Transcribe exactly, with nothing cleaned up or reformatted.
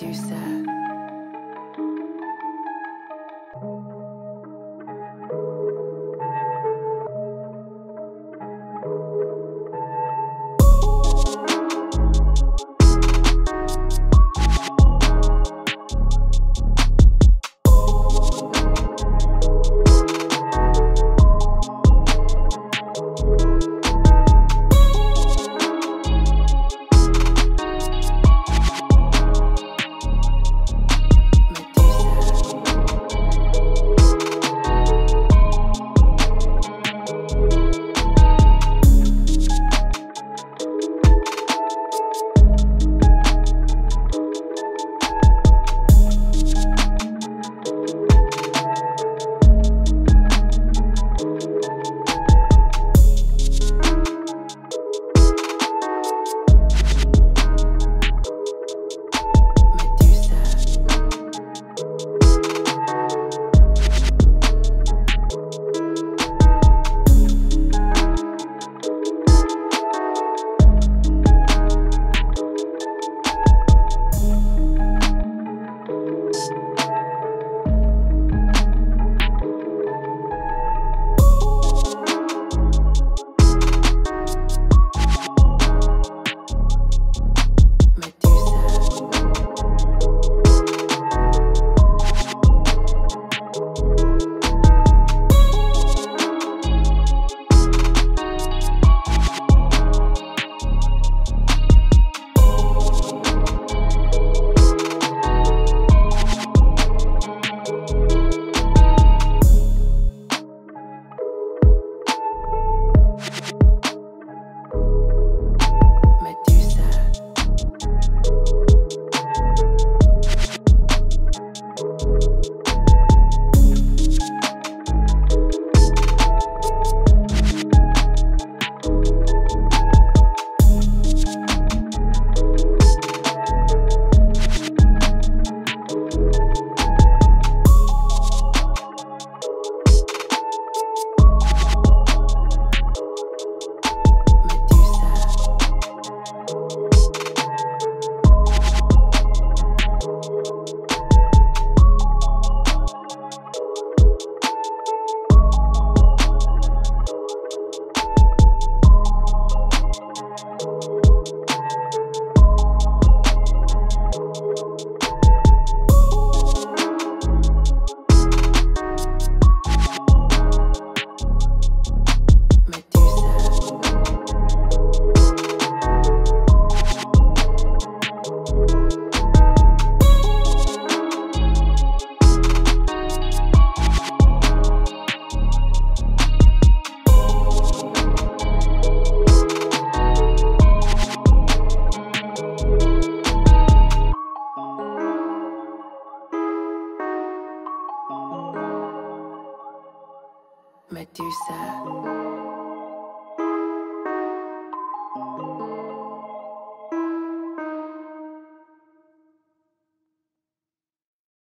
Medusa. Medusa.